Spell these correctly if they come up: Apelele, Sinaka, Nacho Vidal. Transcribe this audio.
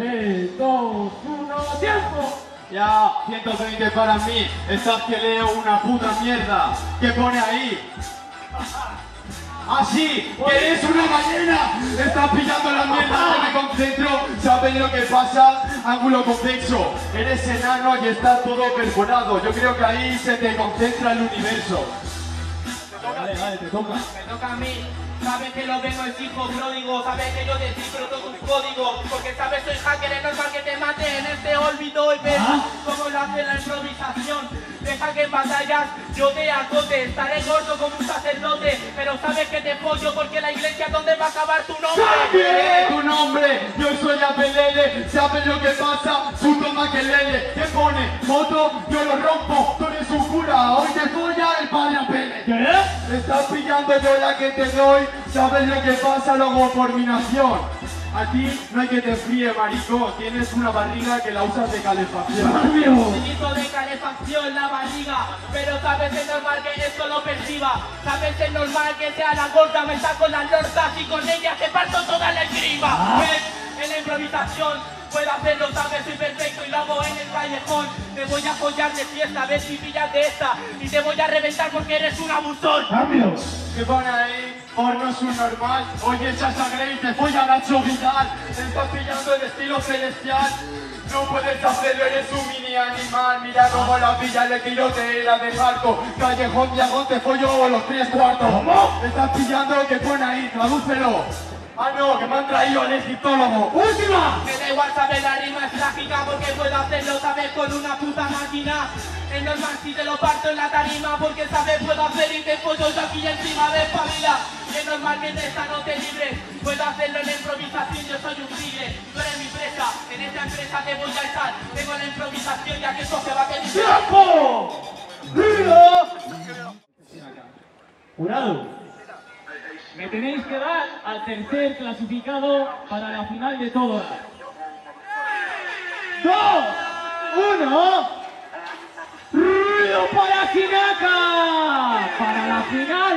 3, 2, 1, ¡tiempo! Ya, 120 para mí. Estás que leo una puta mierda. ¿Qué pone ahí? Así que eres una ballena. Estás pillando la mierda, no me concentro. ¿Sabes lo que pasa? Ángulo convexo. Eres enano y estás todo perforado. Yo creo que ahí se te concentra el universo. Vale, te toca. Me toca a mí. Sabes que lo vengo, es hijo pródigo. Sabes que yo descifro todos tus códigos. Porque sabes, soy hacker, es normal que te mate en este olvido. Y ves cómo lo hace la improvisación. Deja que en batallas yo te acote. Estaré gordo como un sacerdote. Pero sabes que te pollo porque la iglesia donde va a acabar tu nombre. ¿Sabe? Tu nombre, yo soy Apelele. ¿Sabes lo que pasa? Puto maquelele. ¿Qué pone? Moto, yo lo rompo. Tú eres un cura, hoy te folla el padre Apele. ¿Qué? Estás pillando yo la que te doy. ¿Sabes lo que pasa luego por mi nación? A ti no hay que te fríe, maricón. Tienes una barriga que la usas de calefacción. Utilizo de calefacción la barriga. Pero sabes, es normal que esto lo perciba. Sabes, es normal que sea la gorda. Me saco las lorzas y con ellas te parto toda la esgrima. ¿Ves? En la improvisación puedo hacerlo, sabes, soy perfecto y lo hago en el callejón. Te voy a follar de fiesta, ves si pillas de esta. Y te voy a reventar porque eres un abusón. ¡Cambios! ¿Qué pone ahí? Horno es un normal. Oye, esa sangre y te follan a Nacho Vidal. Estás pillando el estilo celestial. No puedes hacerlo, eres un mini animal. Mira cómo la pilla, le tirote y la de Jarco. Callejón, diagón, te follo los 3/4. ¿Cómo? Estás pillando lo que pone ahí, tradúcelo. Ah no, que me han traído al egiptólogo. ¡Última! Me da igual, saber la rima es trágica porque puedo hacerlo, sabes, con una puta máquina. Es normal si te lo parto en la tarima porque, sabes, puedo hacer y te follo yo aquí encima de familia. Es normal que esta no te libre. Puedo hacerlo en la improvisación, yo soy un tigre. Tú eres mi presa, en esta empresa te voy a estar. Tengo la improvisación ya que eso se va a quedar. ¡Tiempo! ¡Río! Jurado, me tenéis que dar al tercer clasificado para la final de todas. 2, 1... ¡Ruido para Sinaka! ¡Para la final!